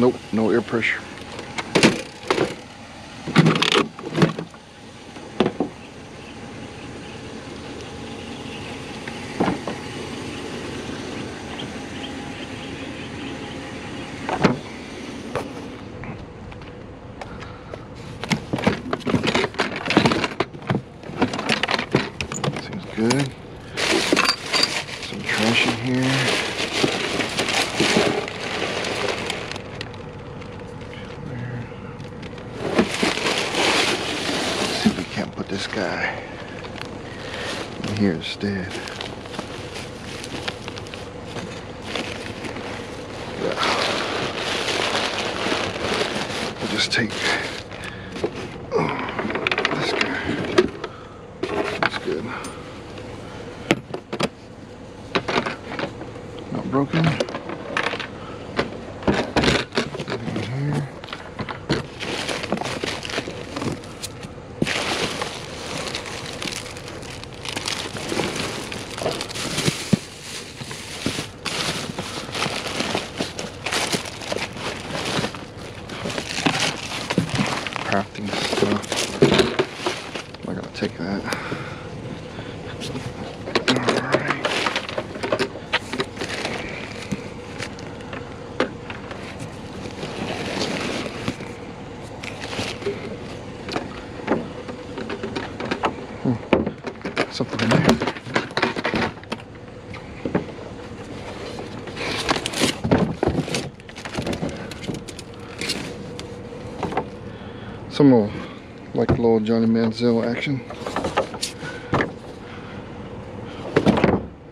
Nope, no air pressure. Good. Some trash in here. Let's see if we can't put this guy in here instead. We'll just take this guy. That's good. Broken. Nothing here. Crafting stuff. I'm not gonna take that. Something in there. Some little, like little Johnny Manziel action.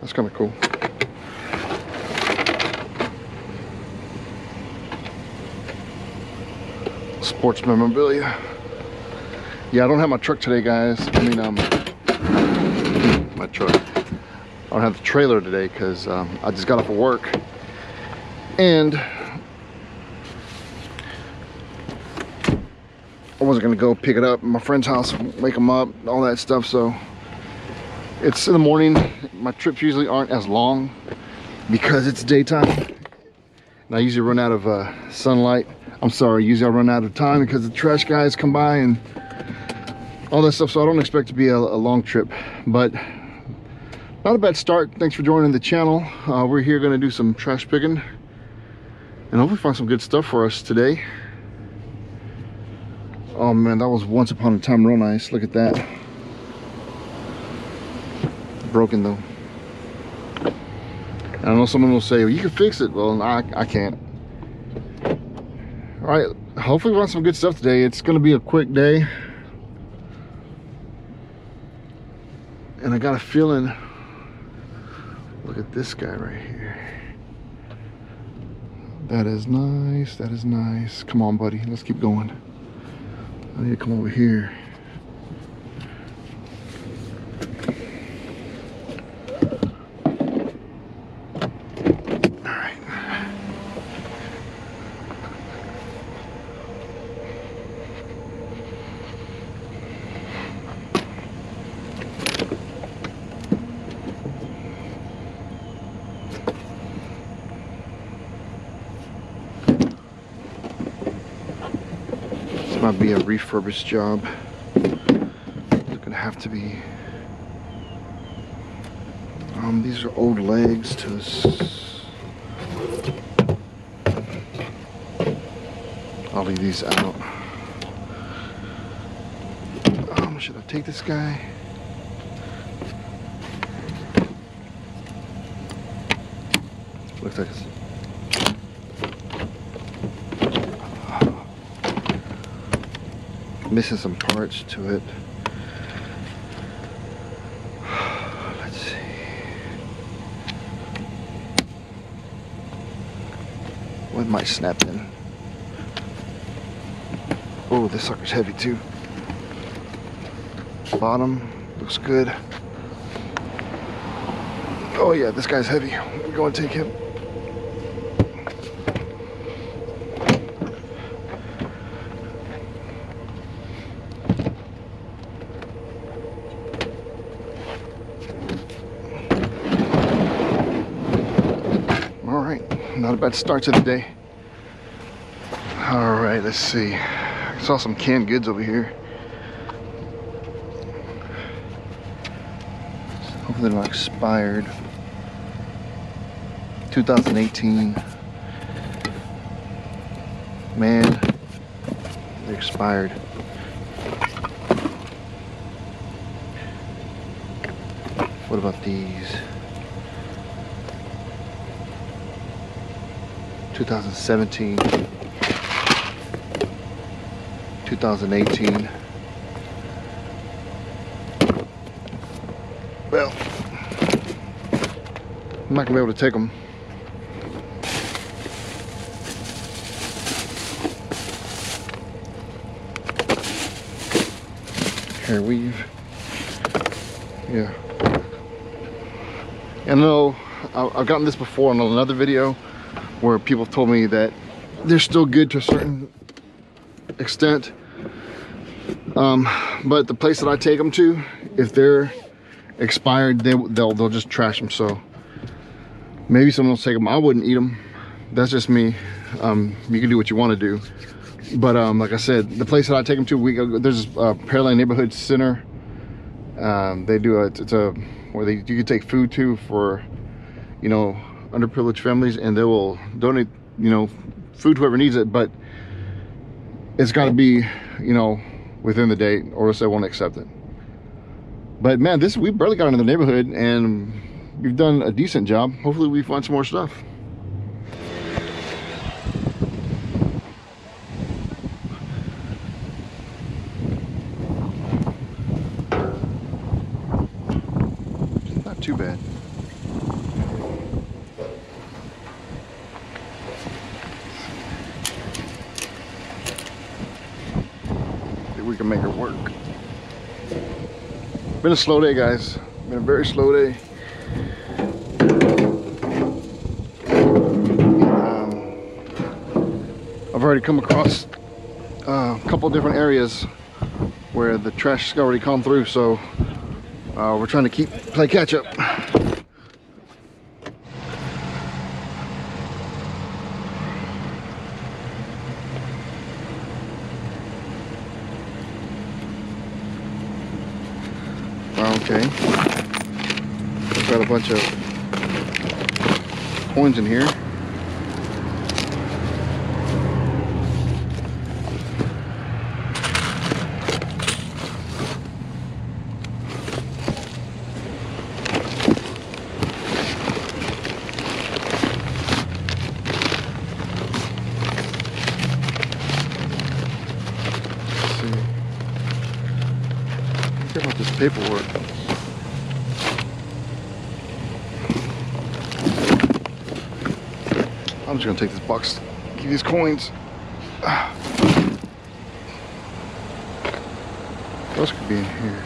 That's kind of cool. Sports memorabilia. Yeah, I don't have my truck today, guys. I don't have the trailer today because I just got off of work and I wasn't gonna go pick it up at my friend's house, wake them up, all that stuff. So it's in the morning. My trips usually aren't as long because it's daytime and I usually run out of sunlight. I'm sorry, usually I run out of time because the trash guys come by and all that stuff, so I don't expect to be a long trip, but not a bad start. Thanks for joining the channel. We're here gonna do some trash picking and hopefully find some good stuff for us today. Oh man, that was Once Upon a Time real nice. Look at that. Broken though. I know someone will say, well, you can fix it. Well, I can't. All right, hopefully we find some good stuff today. It's gonna be a quick day. And I got a feeling, look at this guy right here. That is nice, that is nice. Come on, buddy, let's keep going. I need to come over here. All right. Might be a refurbished job. It's gonna have to be. These are old legs to us. I'll leave these out. Should I take this guy? Looks like it's. Missing some parts to it. Let's see. One might snap in. Oh, this sucker's heavy too. Bottom looks good. Oh yeah, this guy's heavy. I'm going to take him. Not a bad start to the day. let's see. I saw some canned goods over here. Hopefully they're not expired. 2018. Man, they're expired. What about these? 2017. 2018. Well, I'm not gonna be able to take them. Hair weave. Yeah. And no, I've gotten this before on another video where people have told me that they're still good to a certain extent. But the place that I take them to, if they're expired, they'll just trash them. So maybe someone will take them. I wouldn't eat them. That's just me. You can do what you want to do. But like I said, the place that I take them to, there's a Pearland Neighborhood Center. They do you can take food to for, you know, underprivileged families, and they will donate, you know, food to whoever needs it, but it's got to be, you know, within the date, or else they won't accept it. But man, we barely got into the neighborhood, and we've done a decent job. Hopefully we find some more stuff. Too bad. We can make it work. Been a slow day, guys. Been a very slow day. I've already come across a couple different areas where the trash has already come through, so we're trying to play catch up. Okay. Got a bunch of coins in here. About this paperwork. I'm just gonna take this box, give these coins. What else could be in here?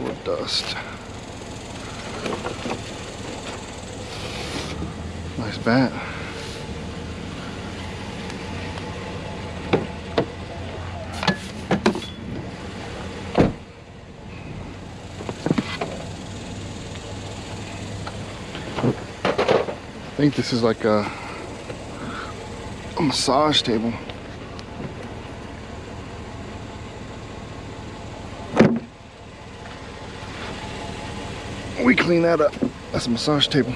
More dust. Nice bat. I think this is like a massage table. We clean that up. That's a massage table.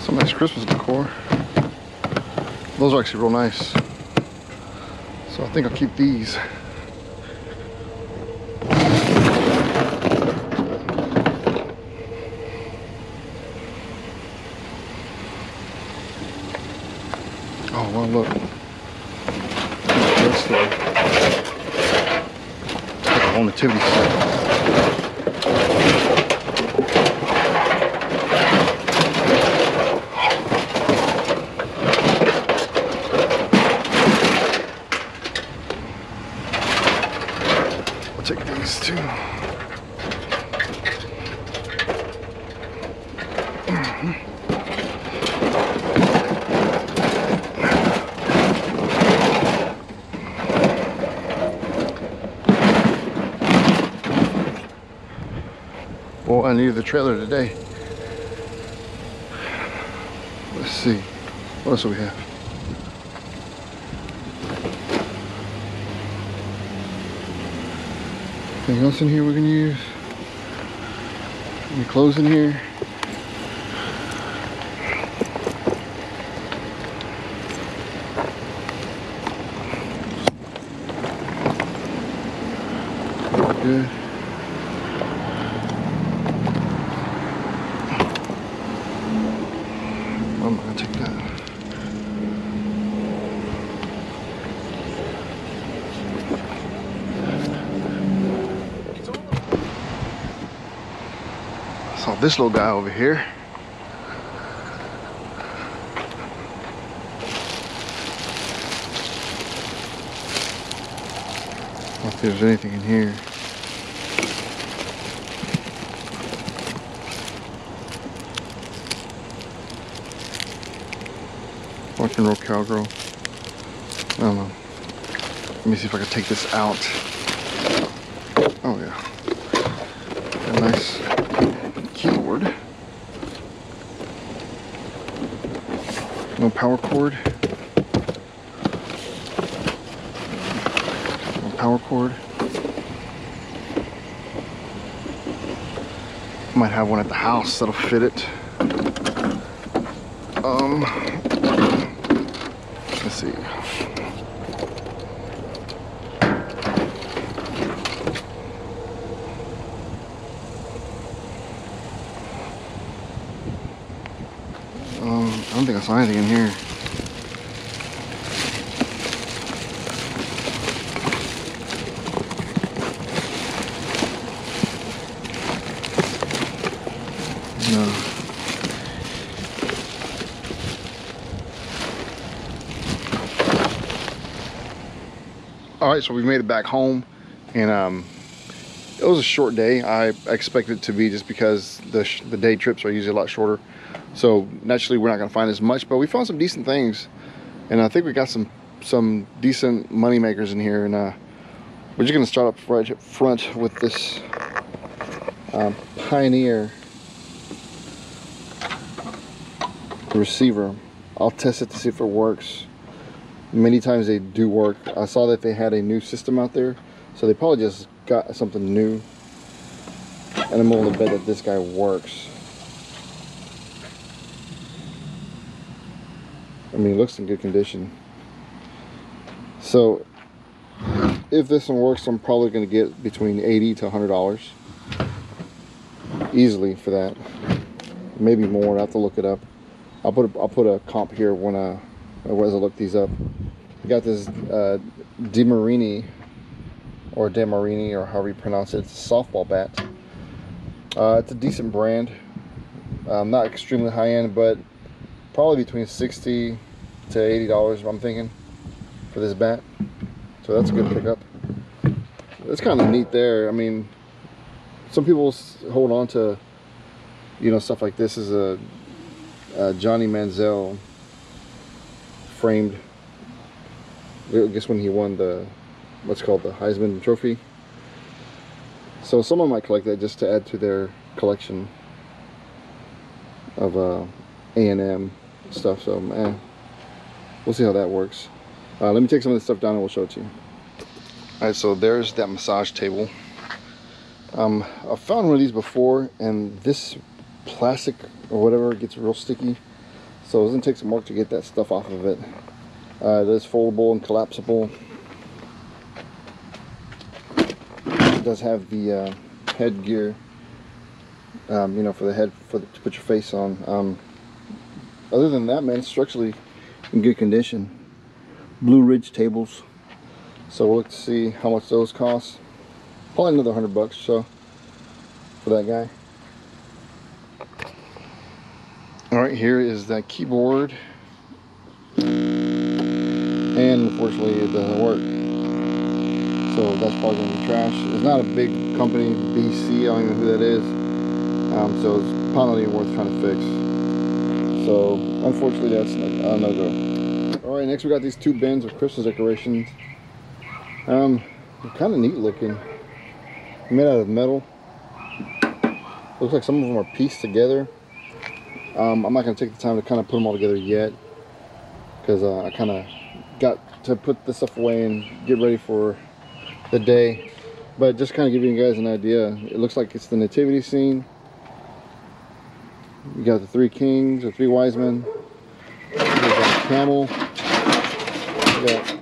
Some nice Christmas decor. Those are actually real nice. So I think I'll keep these. Oh, well, look. That's like a whole nativity set. go on either trailer today. Let's see, what else do we have? Anything else in here we can use? Any clothes in here? Good. I'm gonna take that. I saw this little guy over here. I don't think there's anything in here. Rock and roll cowgirl. I don't know. Let me see if I can take this out. Oh yeah. A nice keyboard. No power cord. No power cord. Might have one at the house that'll fit it. Let's see. I don't think I saw anything in here. All right, so we've made it back home, and it was a short day. I expected it to be, just because the day trips are usually a lot shorter. So naturally, we're not going to find as much, but we found some decent things, and I think we got some decent money makers in here. And we're just going to start up right front with this Pioneer receiver. I'll test it to see if it works. Many times they do work. I saw that they had a new system out there, so they probably just got something new. And I'm willing to bet that this guy works. I mean, it looks in good condition. So if this one works, I'm probably going to get between $80 to $100 easily for that. Maybe more. I have to look it up. I'll put a comp here when as I look these up. We got this DeMarini, or however you pronounce it. It's a softball bat. It's a decent brand. Not extremely high end, but probably between $60 to $80, I'm thinking, for this bat. So that's a good pickup. It's kind of neat there. I mean, some people hold on to, you know, stuff like this. Is a Johnny Manziel framed. I guess when he won the the Heisman Trophy. So someone might collect that just to add to their collection of A&M stuff. So we'll see how that works. Let me take some of this stuff down and we'll show it to you. All right, so there's that massage table. I found one of these before, and this plastic or whatever gets real sticky. So it's going to take some work to get that stuff off of it. That's foldable and collapsible. It does have the headgear, you know, for the head, to put your face on. Other than that, man, it's structurally in good condition. Blue Ridge tables. So we'll look to see how much those cost. Probably another $100 so for that guy. All right, here is that keyboard, and unfortunately it doesn't work, so that's probably going to be trash. It's not a big company, BC, I don't even know who that is, so it's probably not even worth trying to fix. So unfortunately that's a no-go. All right, next we got these two bins of Christmas decorations. They're kind of neat looking. They're made out of metal. Looks like some of them are pieced together. I'm not going to take the time to kind of put them all together yet, because I kind of got to put this stuff away and get ready for the day. But just kind of giving you guys an idea, it looks like it's the nativity scene. You got the three kings, the three wise men. You got a camel. You got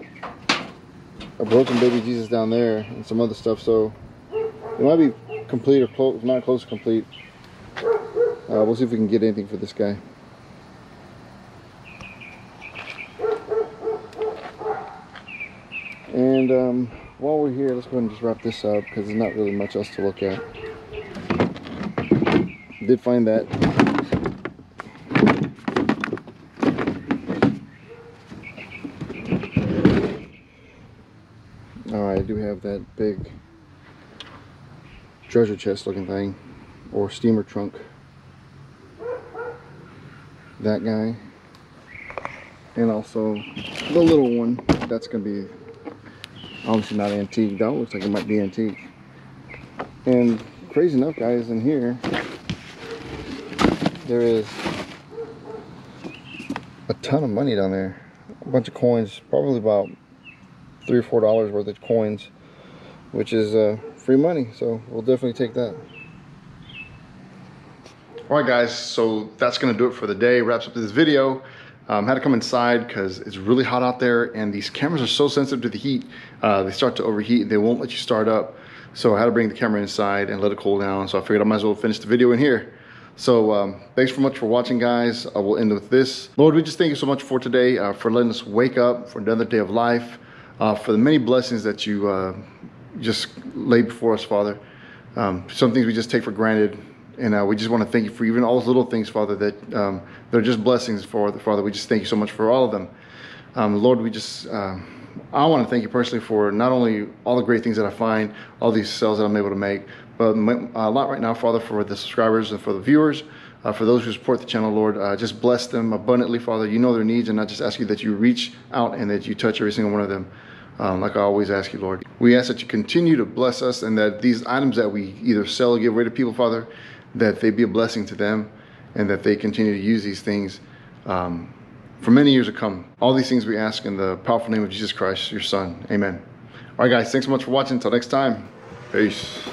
a broken baby Jesus down there and some other stuff. So it might be complete or close, not close to complete. We'll see if we can get anything for this guy. And while we're here, let's go ahead and just wrap this up, because there's not really much else to look at. Did find that. Oh, I do have that big treasure chest looking thing, or steamer trunk. That guy, and also the little one. That's gonna be obviously not antique. That looks like it might be antique. And crazy enough, guys, in here there is a ton of money down there. A bunch of coins, probably about $3 or $4 worth of coins, which is free money. So we'll definitely take that. All right, guys, so that's gonna do it for the day. Wraps up this video. Had to come inside because it's really hot out there, and these cameras are so sensitive to the heat. They start to overheat and they won't let you start up. So I had to bring the camera inside and let it cool down. So I figured I might as well finish the video in here. So thanks so much for watching, guys. I will end with this. Lord, we just thank you so much for today, for letting us wake up for another day of life, for the many blessings that you just laid before us, Father. Some things we just take for granted. And we just want to thank you for even all those little things, Father, that they're just blessings, Father. We just thank you so much for all of them. Lord, we just, I want to thank you personally for not only all the great things that I find, all these sales that I'm able to make, but a lot right now, Father, for the subscribers and for the viewers, for those who support the channel, Lord. Just bless them abundantly, Father. You know their needs, and I just ask you that you reach out and that you touch every single one of them. Like I always ask you, Lord. We ask that you continue to bless us, and that these items that we either sell or give away to people, Father, that they be a blessing to them, and that they continue to use these things for many years to come. All these things we ask in the powerful name of Jesus Christ, your Son. Amen. All right, guys, thanks so much for watching. Until next time, peace.